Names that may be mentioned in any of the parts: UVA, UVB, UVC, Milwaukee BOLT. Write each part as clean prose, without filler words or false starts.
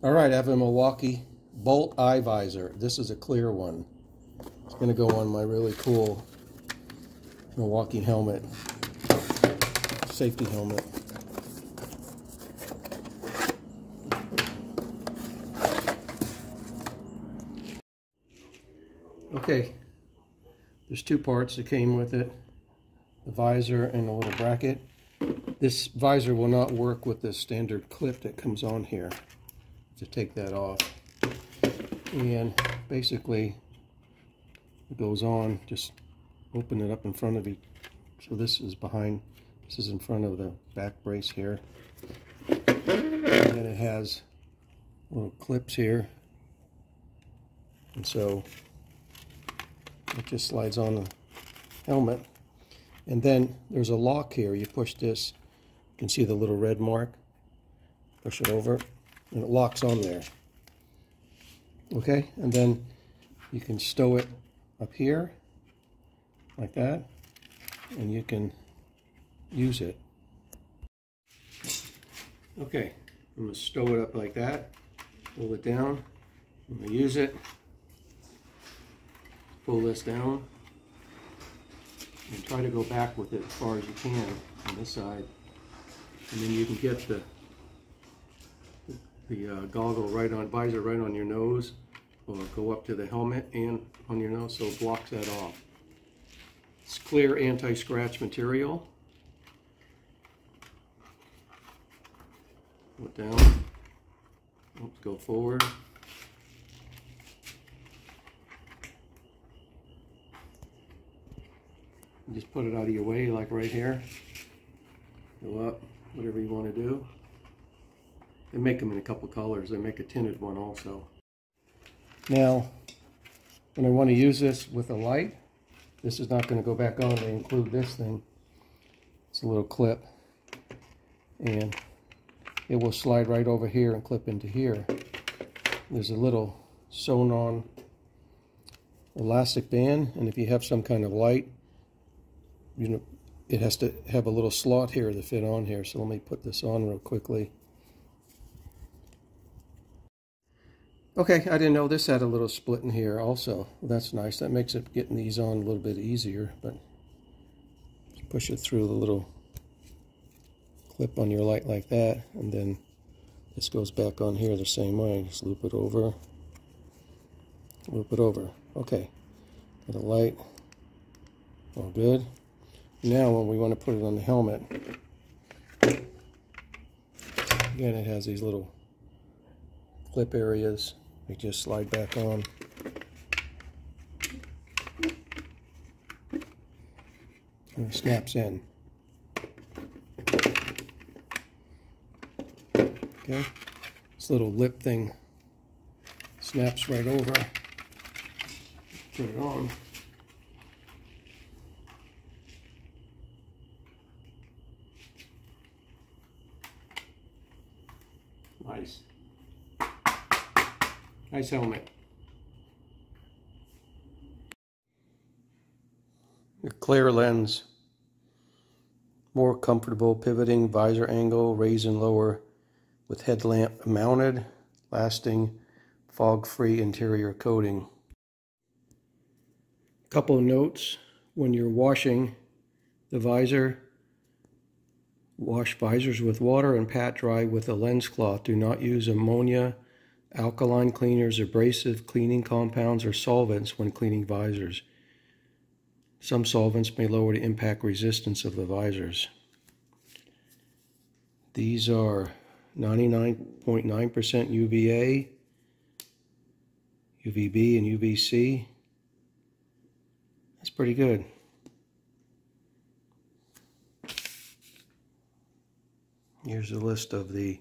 All right, I have a Milwaukee BOLT eye visor. This is a clear one. It's going to go on my really cool Milwaukee helmet, safety helmet. Okay, there's two parts that came with it, the visor and a little bracket. This visor will not work with the standard clip that comes on here. To take that off, and basically it goes on, just open it up in front of you. So this is behind, this is in front of the back brace here, and then it has little clips here, and so it just slides on the helmet. And then there's a lock here. You push this, you can see the little red mark, push it over, and it locks on there. Okay, and then you can stow it up here like that, and you can use it. Okay, I'm going to stow it up like that, pull it down, I'm going to use it, pull this down, and try to go back with it as far as you can on this side, and then you can get the goggle right on, visor right on your nose, or go up to the helmet and on your nose, so it blocks that off. It's clear anti-scratch material. Pull it down. Oops, go forward. And just put it out of your way, like right here. Go up, whatever you want to do. They make them in a couple colors. They make a tinted one also. Now, when I want to use this with a light, this is not going to go back on. They include this thing. It's a little clip, and it will slide right over here and clip into here. There's a little sewn-on elastic band, and if you have some kind of light, you know, it has to have a little slot here to fit on here. So let me put this on real quickly. Okay, I didn't know this had a little split in here also. Well, that's nice. That makes it getting these on a little bit easier, but just push it through the little clip on your light like that, and then this goes back on here the same way. Just loop it over. Loop it over. Okay. Got a light. All good. Now when we want to put it on the helmet, again it has these little clip areas. They just slide back on. And it snaps in. Okay. This little lip thing snaps right over. Put it on. Nice. Nice helmet. Your clear lens. More comfortable pivoting visor angle, raise and lower with headlamp mounted, lasting fog-free interior coating. Couple of notes. When you're washing the visor, wash visors with water and pat dry with a lens cloth. Do not use ammonia, alkaline cleaners, abrasive cleaning compounds, or solvents when cleaning visors. Some solvents may lower the impact resistance of the visors. These are 99.9% UVA, UVB, and UVC. That's pretty good. Here's a list of the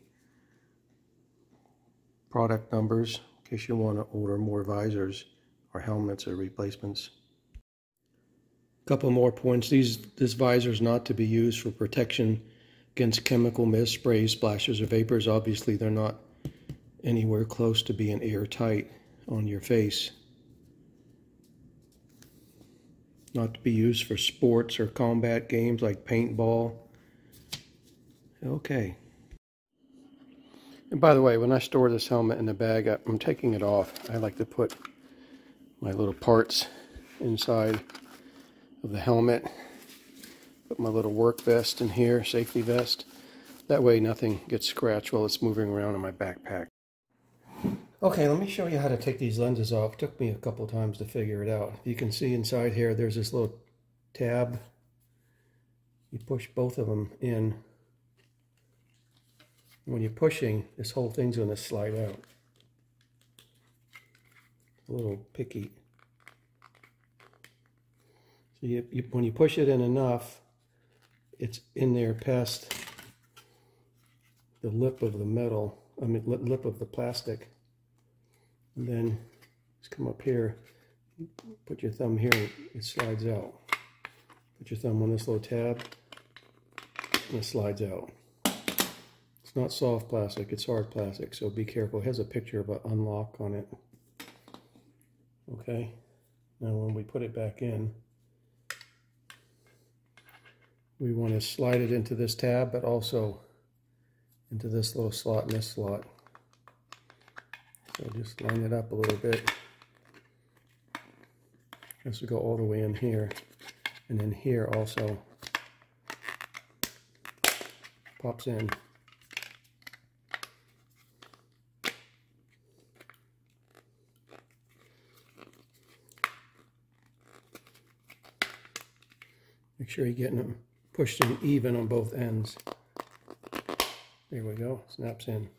product numbers in case you want to order more visors or helmets or replacements. A couple more points. This visor is not to be used for protection against chemical mist, sprays, splashes, or vapors. Obviously, they're not anywhere close to being airtight on your face. Not to be used for sports or combat games like paintball. Okay. And by the way, when I store this helmet in the bag, I'm taking it off. I like to put my little parts inside of the helmet. Put my little work vest in here, safety vest. That way nothing gets scratched while it's moving around in my backpack. Okay, let me show you how to take these lenses off. It took me a couple times to figure it out. You can see inside here, there's this little tab. You push both of them in. When you're pushing, this whole thing's going to slide out. A little picky. So when you push it in enough, it's in there past the lip of the metal, I mean lip of the plastic. And then just come up here, put your thumb here, it slides out. Put your thumb on this little tab, and it slides out. It's not soft plastic, it's hard plastic, so be careful. It has a picture of an unlock on it. Okay, now when we put it back in, we want to slide it into this tab, but also into this little slot and this slot. So just line it up a little bit. This will go all the way in here. And then here also pops in. Make sure you're getting them pushed in even on both ends. There we go, snaps in.